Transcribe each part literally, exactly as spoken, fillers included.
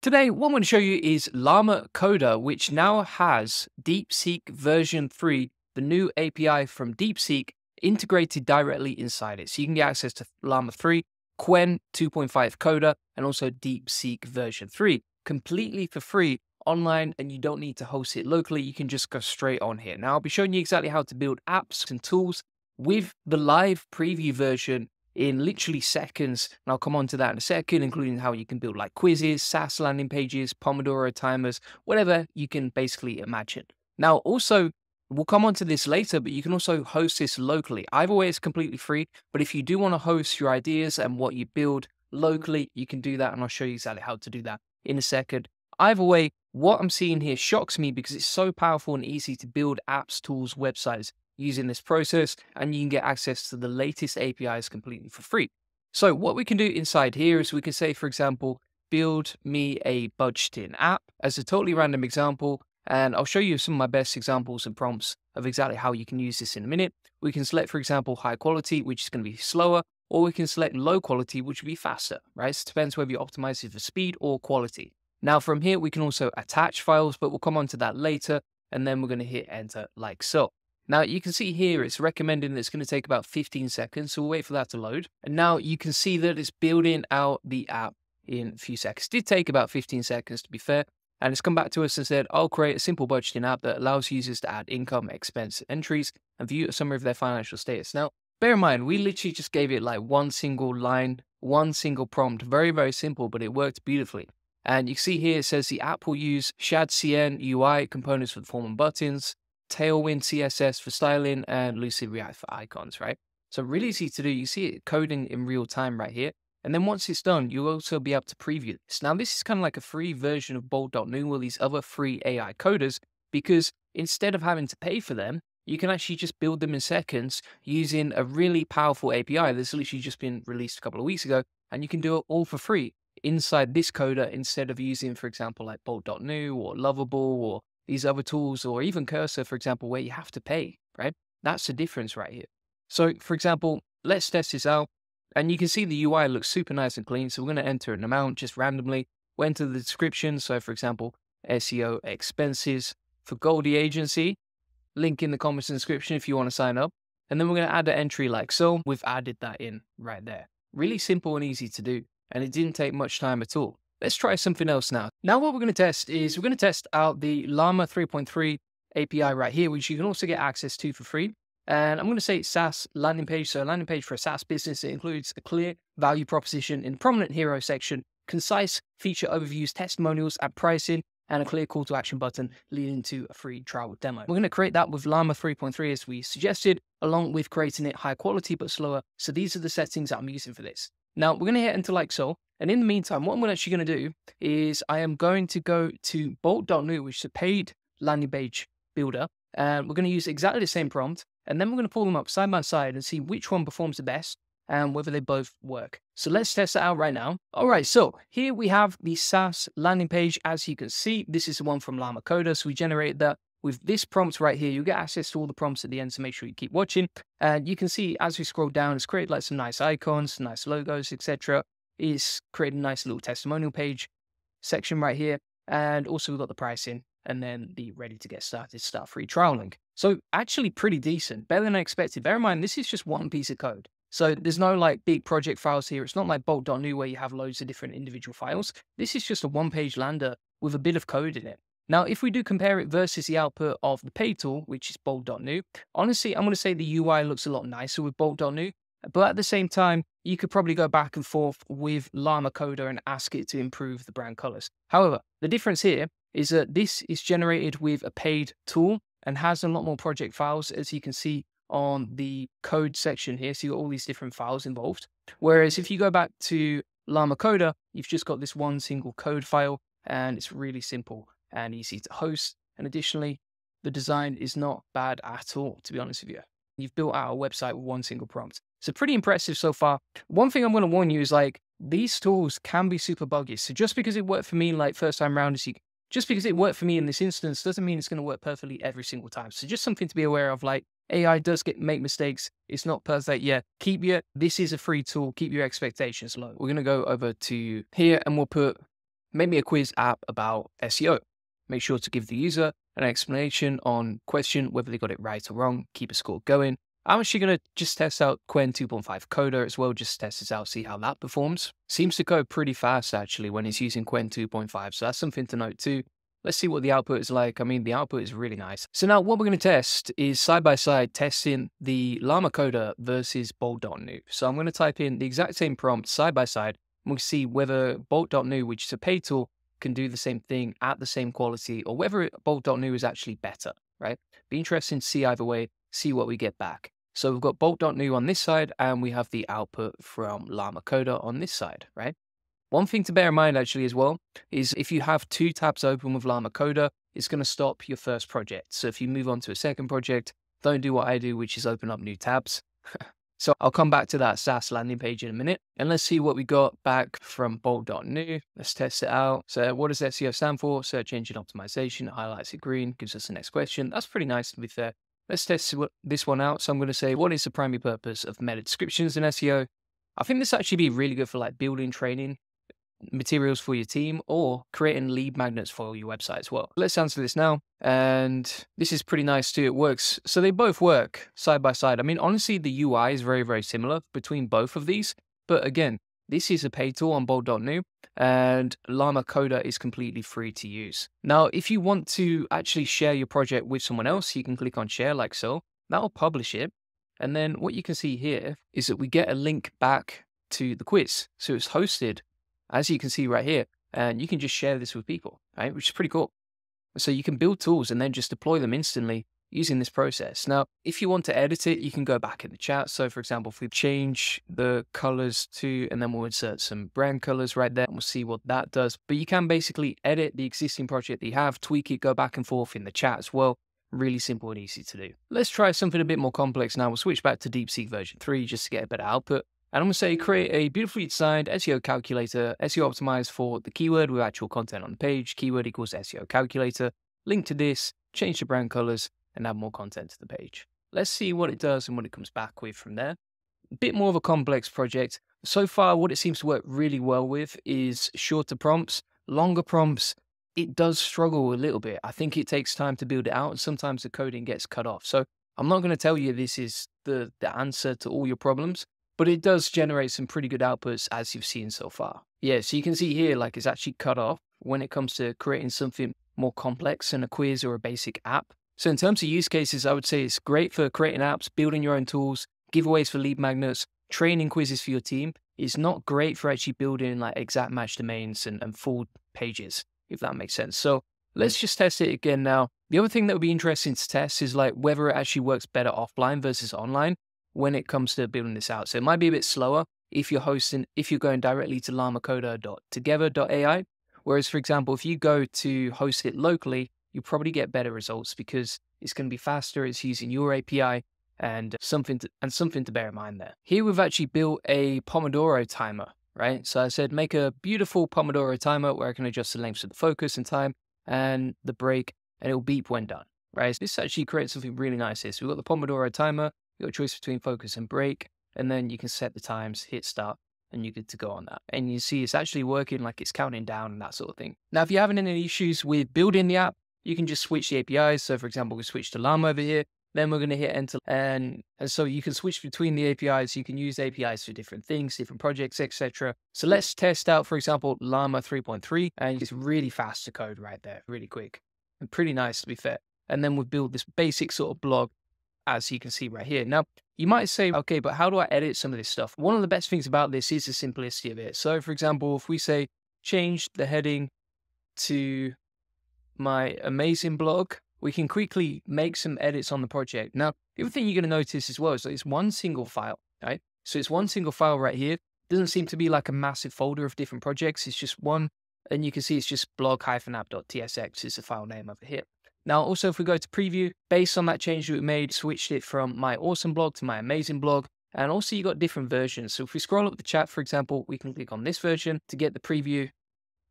Today, what I'm going to show you is Llama Coder, which now has DeepSeek version three, the new A P I from DeepSeek, integrated directly inside it. So you can get access to Llama three, Qwen two point five Coder, and also DeepSeek version three, completely for free online, and you don't need to host it locally. You can just go straight on here. Now, I'll be showing you exactly how to build apps and tools with the live preview version in literally seconds, and I'll come on to that in a second, including how you can build like quizzes, SaaS landing pages, Pomodoro timers, whatever you can basically imagine. Now, also, we'll come on to this later, but you can also host this locally. Either way, it's completely free, but if you do want to host your ideas and what you build locally, you can do that, and I'll show you exactly how to do that in a second. Either way, what I'm seeing here shocks me because it's so powerful and easy to build apps, tools, websites, using this process, and you can get access to the latest A P Is completely for free. So what we can do inside here is we can say, for example, build me a budgeting app as a totally random example, and I'll show you some of my best examples and prompts of exactly how you can use this in a minute. We can select, for example, high quality, which is going to be slower, or we can select low quality, which will be faster, right? So it depends whether you optimize it for speed or quality. Now from here, we can also attach files, but we'll come on to that later, and then we're going to hit enter like so. Now you can see here, it's recommending that it's going to take about fifteen seconds. So we'll wait for that to load. And now you can see that it's building out the app in a few seconds. It did take about fifteen seconds to be fair. And it's come back to us and said, I'll create a simple budgeting app that allows users to add income, expense entries, and view a summary of their financial status. Now, bear in mind, we literally just gave it like one single line, one single prompt, very, very simple, but it worked beautifully. And you can see here, it says the app will use ShadCN U I components for the form and buttons, Tailwind C S S for styling, and Lucid React for icons, right? So really easy to do. You see it coding in real time right here. And then once it's done, you'll also be able to preview this. Now, this is kind of like a free version of bolt dot new or these other free A I coders, because instead of having to pay for them, you can actually just build them in seconds using a really powerful A P I that's literally just been released a couple of weeks ago, and you can do it all for free inside this coder instead of using, for example, like bolt dot new or Lovable or these other tools, or even Cursor, for example, where you have to pay, right? That's the difference right here. So for example, let's test this out, and you can see the U I looks super nice and clean. So we're going to enter an amount just randomly, went to the description. So for example, S E O expenses for Goldie Agency, link in the comments and description if you want to sign up. And then we're going to add an entry like so. We've added that in right there. Really simple and easy to do. And it didn't take much time at all. Let's try something else now. Now what we're going to test is we're going to test out the Llama three point three A P I right here, which you can also get access to for free. And I'm going to say SaaS landing page. So a landing page for a SaaS business. It includes a clear value proposition in the prominent hero section, concise feature overviews, testimonials and pricing, and a clear call to action button leading to a free trial demo. We're going to create that with Llama three point three as we suggested, along with creating it high quality but slower. So these are the settings that I'm using for this. Now we're going to hit enter like so. And in the meantime, what I'm actually going to do is I am going to go to bolt dot new, which is a paid landing page builder. And we're going to use exactly the same prompt. And then we're going to pull them up side by side and see which one performs the best and whether they both work. So let's test that out right now. All right, so here we have the SaaS landing page. As you can see, this is the one from Llama Coder. So we generated that with this prompt right here. You'll get access to all the prompts at the end, so make sure you keep watching. And you can see as we scroll down, it's created like some nice icons, nice logos, et cetera. Is create a nice little testimonial page section right here. And also we've got the pricing and then the ready to get started, start free trial link. So actually pretty decent, better than I expected. Bear in mind, this is just one piece of code. So there's no like big project files here. It's not like bolt dot new where you have loads of different individual files. This is just a one page lander with a bit of code in it. Now, if we do compare it versus the output of the paid tool, which is bolt dot new, honestly, I'm gonna say the U I looks a lot nicer with bolt dot new. But at the same time, you could probably go back and forth with Llama Coder and ask it to improve the brand colors. However, the difference here is that this is generated with a paid tool and has a lot more project files, as you can see on the code section here. So you've got all these different files involved. Whereas if you go back to Llama Coder, you've just got this one single code file, and it's really simple and easy to host. And additionally, the design is not bad at all, to be honest with you. You've built out a website with one single prompt. So pretty impressive so far. One thing I'm going to warn you is like these tools can be super buggy. So just because it worked for me like first time round, just because it worked for me in this instance doesn't mean it's going to work perfectly every single time. So just something to be aware of, like A I does get make mistakes. It's not perfect yet. Keep your, this is a free tool. Keep your expectations low. We're going to go over to here and we'll put Make me a quiz app about S E O. Make sure to give the user an explanation on question, whether they got it right or wrong. Keep a score going. I'm actually going to just test out Qwen two point five Coder as well, just test this out, see how that performs. Seems to go pretty fast, actually, when it's using Qwen two point five, so that's something to note too. Let's see what the output is like. I mean, the output is really nice. So now what we're going to test is side-by-side testing the Llama Coder versus bolt dot new. So I'm going to type in the exact same prompt side-by-side, and we'll see whether bolt dot new, which is a paid tool, can do the same thing at the same quality, or whether bolt dot new is actually better, right? Be interesting to see either way, see what we get back. So we've got bolt dot new on this side, and we have the output from Llama Coder on this side, right? One thing to bear in mind actually as well is if you have two tabs open with Llama Coder, it's going to stop your first project. So if you move on to a second project, don't do what I do, which is open up new tabs. So I'll come back to that SaaS landing page in a minute, and let's see what we got back from bolt dot new. Let's test it out. So what does S E O stand for? Search engine optimization. Highlights it green, gives us the next question. That's pretty nice to be fair. Let's test this one out. So I'm going to say, what is the primary purpose of meta descriptions in S E O? I think this actually be really good for like building training materials for your team or creating lead magnets for your website as well. Let's answer this now. And this is pretty nice too. It works. So they both work side by side. I mean, honestly, the U I is very, very similar between both of these. But again, this is a paid tool on bolt dot new, and Llama Coder is completely free to use. Now, if you want to actually share your project with someone else, you can click on share like so. That'll publish it. And then what you can see here is that we get a link back to the quiz. So it's hosted, as you can see right here, and you can just share this with people, right? Which is pretty cool. So you can build tools and then just deploy them instantly using this process. Now, if you want to edit it, you can go back in the chat. So for example, if we change the colors to, and then we'll insert some brand colors right there, and we'll see what that does. But you can basically edit the existing project that you have, tweak it, go back and forth in the chat as well. Really simple and easy to do. Let's try something a bit more complex now. We'll switch back to DeepSeek version three just to get a better output. And I'm going to say create a beautifully designed S E O calculator, S E O optimized for the keyword with actual content on the page, keyword equals S E O calculator, link to this, change the brand colors, and add more content to the page. Let's see what it does and what it comes back with from there. A bit more of a complex project. So far, what it seems to work really well with is shorter prompts, longer prompts. It does struggle a little bit. I think it takes time to build it out, and sometimes the coding gets cut off. So I'm not going to tell you this is the, the answer to all your problems, but it does generate some pretty good outputs as you've seen so far. Yeah, so you can see here, like it's actually cut off when it comes to creating something more complex than a quiz or a basic app. So in terms of use cases, I would say it's great for creating apps, building your own tools, giveaways for lead magnets, training quizzes for your team. It's not great for actually building like exact match domains and, and full pages, if that makes sense. So let's just test it again now. The other thing that would be interesting to test is like whether it actually works better offline versus online when it comes to building this out. So it might be a bit slower if you're hosting, if you're going directly to llama coder dot together dot A I. Whereas, for example, if you go to host it locally, you probably get better results because it's going to be faster, it's using your A P I, and something to, and something to bear in mind there. Here we've actually built a Pomodoro timer, right? So I said, make a beautiful Pomodoro timer where I can adjust the lengths of the focus and time and the break, and it'll beep when done, right? So this actually creates something really nice here. So we've got the Pomodoro timer, you've got a choice between focus and break, and then you can set the times, hit start, and you're good to go on that. And you see it's actually working, like it's counting down and that sort of thing. Now, if you're having any issues with building the app, you can just switch the A P Is. So for example, we switch to Llama over here, then we're going to hit enter. And, and so you can switch between the A P Is. You can use A P Is for different things, different projects, et cetera. So let's test out, for example, Llama three point three, and it's really fast to code right there, really quick and pretty nice to be fair. And then we'll build this basic sort of blog, as you can see right here. Now, you might say, okay, but how do I edit some of this stuff? One of the best things about this is the simplicity of it. So for example, if we say, change the heading to my amazing blog, we can quickly make some edits on the project. Now, the other thing you're going to notice as well is that it's one single file, right? So it's one single file right here. It doesn't seem to be like a massive folder of different projects. It's just one, and you can see it's just blog dash app dot T S X is the file name over here. Now, also, if we go to preview, based on that change that we made, switched it from my awesome blog to my amazing blog. And also, you got different versions. So if we scroll up the chat, for example, we can click on this version to get the preview.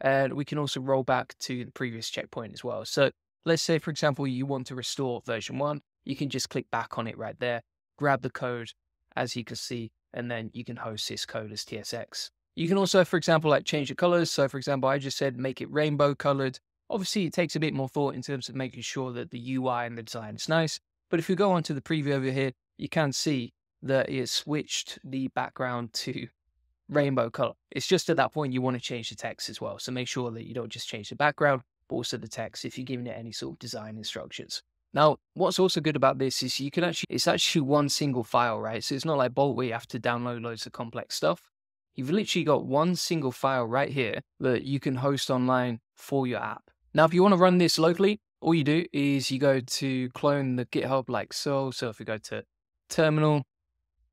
And we can also roll back to the previous checkpoint as well. So let's say, for example, you want to restore version one. You can just click back on it right there, grab the code, as you can see, and then you can host this code as T S X. You can also, for example, like change the colors. So for example, I just said, make it rainbow colored. Obviously it takes a bit more thought in terms of making sure that the U I and the design is nice. But if you go onto the preview over here, you can see that it switched the background to rainbow color. It's just at that point, you want to change the text as well. So make sure that you don't just change the background, but also the text if you're giving it any sort of design instructions. Now, what's also good about this is you can actually, it's actually one single file, right? So it's not like Bolt where you have to download loads of complex stuff. You've literally got one single file right here that you can host online for your app. Now, if you want to run this locally, all you do is you go to clone the GitHub like so. So if we go to terminal,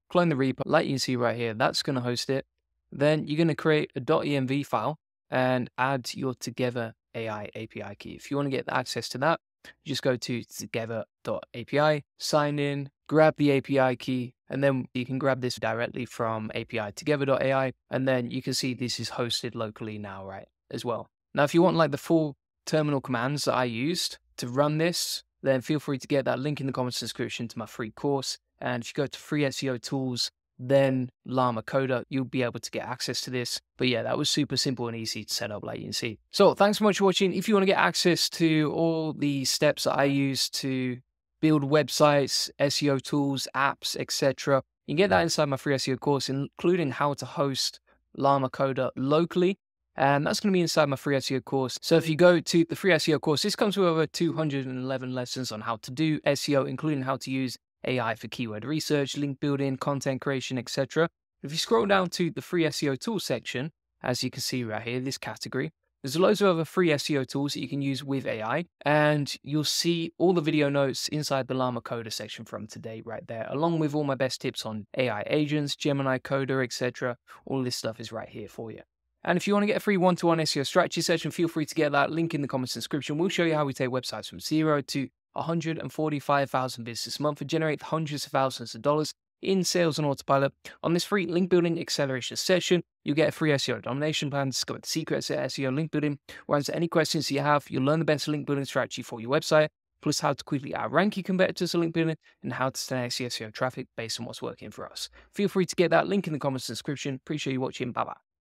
clone the repo, like you can see right here, that's going to host it. Then you're going to create a .env file and add your together dot A I A P I key. If you want to get access to that, you just go to together dot A P I, sign in, grab the A P I key, and then you can grab this directly from A P I together dot A I. And then you can see this is hosted locally now, right, as well. Now, if you want like the full terminal commands that I used to run this, then feel free to get that link in the comments description to my free course. And if you go to free S E O tools, then Llama Coder, you'll be able to get access to this. But yeah, that was super simple and easy to set up, like you can see. So thanks so much for watching. If you want to get access to all the steps that I use to build websites, S E O tools, apps, et cetera, you can get that inside my free S E O course, including how to host Llama Coder locally. And that's going to be inside my free S E O course. So if you go to the free S E O course, this comes with over two hundred eleven lessons on how to do S E O, including how to use A I for keyword research, link building, content creation, et cetera. If you scroll down to the free S E O tools section, as you can see right here, this category, there's loads of other free S E O tools that you can use with A I, and you'll see all the video notes inside the Llama Coder section from today right there, along with all my best tips on A I agents, Gemini Coder, et cetera. All this stuff is right here for you. And if you want to get a free one-to-one S E O strategy session, feel free to get that link in the comments description. We'll show you how we take websites from zero to one hundred forty-five thousand visitors this month and generate hundreds of thousands of dollars in sales on autopilot. On this free link building acceleration session, you get a free S E O domination plan, discover the secrets of S E O link building, or answer any questions you have. You'll learn the best link building strategy for your website, plus how to quickly outrank your competitors in link building and how to send S E O traffic based on what's working for us. Feel free to get that link in the comments description. Appreciate you watching. Bye bye.